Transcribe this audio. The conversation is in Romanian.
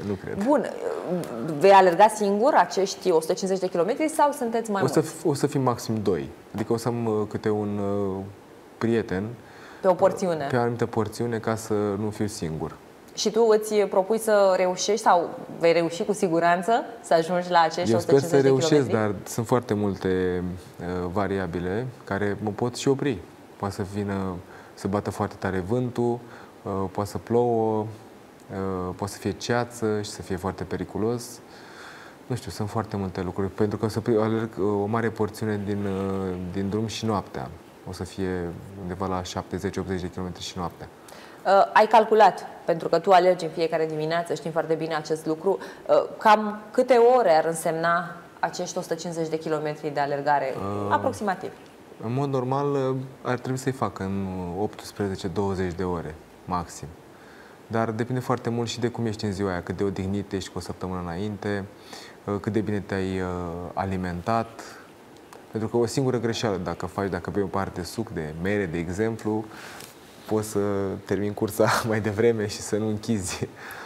Nu cred. Bun. Vei alerga singur acești 150 de kilometri sau sunteți mai mulți? O să fim maxim 2. Adică o să am câte un prieten pe o porțiune. Pe o anumită porțiune, ca să nu fiu singur. Și tu îți propui să reușești sau vei reuși cu siguranță să ajungi la acești 150 de kilometri? Eu sper să reușesc, dar sunt foarte multe variabile care mă pot și opri. Poate să vină, să bată foarte tare vântul, poate să plouă, poate să fie ceață și să fie foarte periculos. Nu știu, sunt foarte multe lucruri, pentru că o să alerg o mare porțiune din drum și noaptea. O să fie undeva la 70-80 de km și noaptea. Ai calculat, pentru că tu alergi în fiecare dimineață, știm foarte bine acest lucru, cam câte ore ar însemna acești 150 de kilometri de alergare, aproximativ? În mod normal ar trebui să-i fac în 18-20 de ore, maxim. Dar depinde foarte mult și de cum ești în ziua aia, cât de odihnit ești cu o săptămână înainte, cât de bine te-ai alimentat. Pentru că o singură greșeală, dacă bei o parte suc de mere, de exemplu, poți să termin cursa mai devreme și să nu închizi